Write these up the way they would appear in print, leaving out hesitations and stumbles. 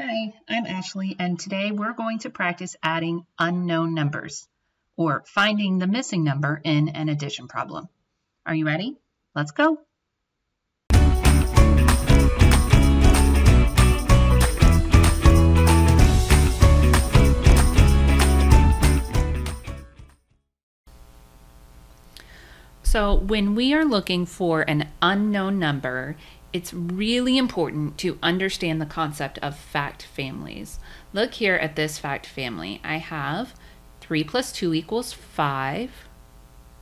Hi, I'm Ashley, and today we're going to practice adding unknown numbers, or finding the missing number in an addition problem. Are you ready? Let's go. So when we are looking for an unknown number, it's really important to understand the concept of fact families. Look here at this fact family. I have 3 plus 2 equals 5,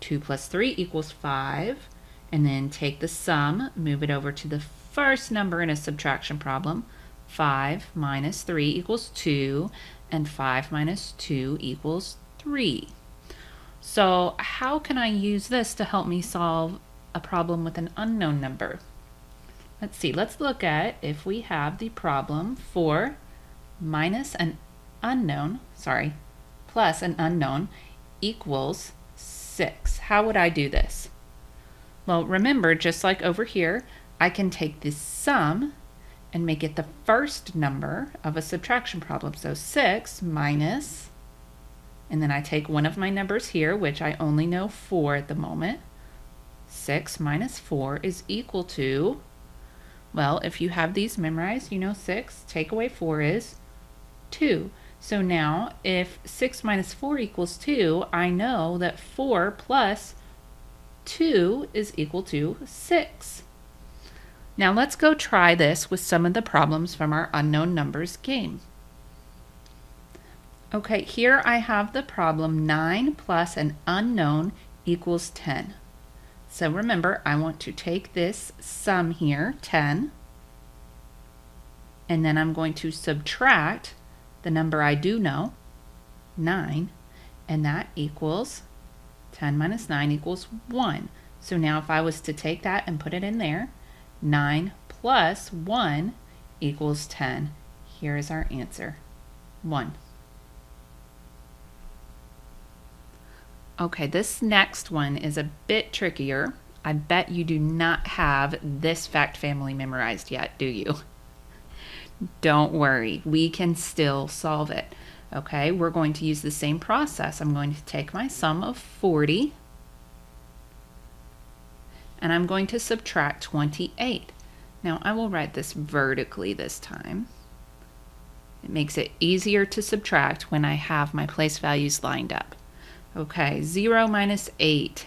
2 plus 3 equals 5, and then take the sum, move it over to the first number in a subtraction problem. 5 minus 3 equals 2, and 5 minus 2 equals 3. So how can I use this to help me solve a problem with an unknown number? Let's see, let's look at if we have the problem for plus an unknown equals 6. How would I do this? Well, remember, just like over here, I can take this sum and make it the first number of a subtraction problem. So 6 minus, and then I take one of my numbers here, which I only know 4 at the moment. 6 minus 4 is equal to, well, if you have these memorized, you know 6, take away 4 is 2. So now, if 6 minus 4 equals 2, I know that 4 plus 2 is equal to 6. Now let's go try this with some of the problems from our unknown numbers game. Okay, here I have the problem 9 plus an unknown equals 10. So remember, I want to take this sum here, 10, and then I'm going to subtract the number I do know, 9, and that equals 10 minus 9 equals 1. So now if I was to take that and put it in there, 9 plus 1 equals 10. Here is our answer, 1. Okay, this next one is a bit trickier. I bet you do not have this fact family memorized yet, do you? Don't worry, we can still solve it. Okay, we're going to use the same process. I'm going to take my sum of 40, and I'm going to subtract 28. Now, I will write this vertically this time. It makes it easier to subtract when I have my place values lined up. Okay, 0 minus 8.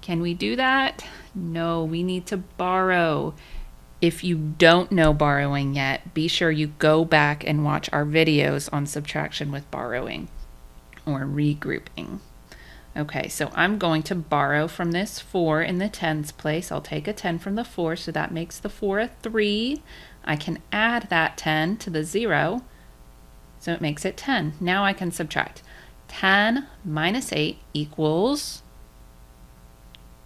Can we do that? No, we need to borrow. If you don't know borrowing yet, be sure you go back and watch our videos on subtraction with borrowing or regrouping. Okay, so I'm going to borrow from this 4 in the tens place. I'll take a 10 from the 4, so that makes the 4 a 3. I can add that 10 to the 0, so it makes it 10. Now I can subtract. 10 minus 8 equals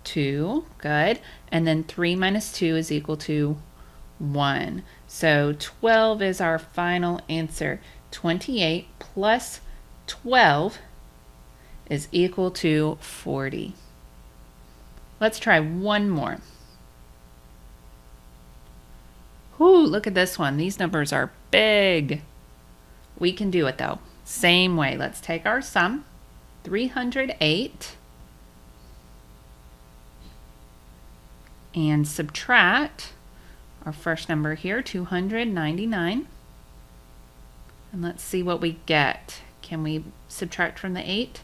2, good, and then 3 minus 2 is equal to 1. So 12 is our final answer. 28 plus 12 is equal to 40. Let's try one more. Whoo, look at this one. These numbers are big. We can do it though. Same way, let's take our sum, 308, and subtract our first number here, 299, and let's see what we get. Can we subtract from the 8?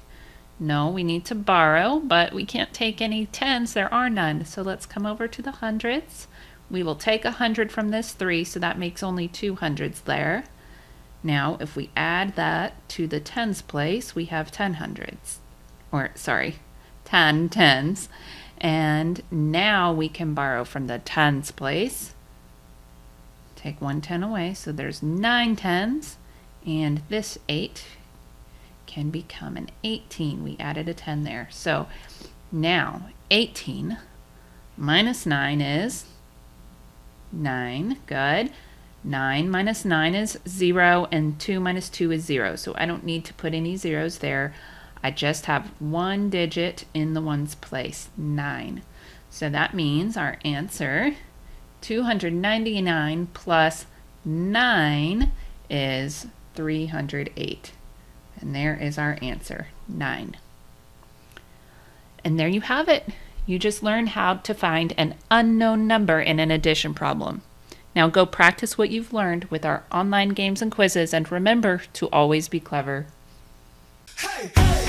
No, we need to borrow, but we can't take any tens, there are none, so let's come over to the hundreds. We will take 100 from this 3, so that makes only 200s there. Now, if we add that to the tens place, we have 10 tens. And now we can borrow from the tens place. Take 1 10 away, so there's 9 tens. And this 8 can become an 18. We added a 10 there. So now 18 minus 9 is 9, good. 9 minus 9 is 0, and 2 minus 2 is 0. So I don't need to put any zeros there. I just have one digit in the ones place, 9. So that means our answer, 299 plus 9 is 308. And there is our answer, 9. And there you have it. You just learned how to find an unknown number in an addition problem. Now go practice what you've learned with our online games and quizzes, and remember to always be clever. Hey, hey.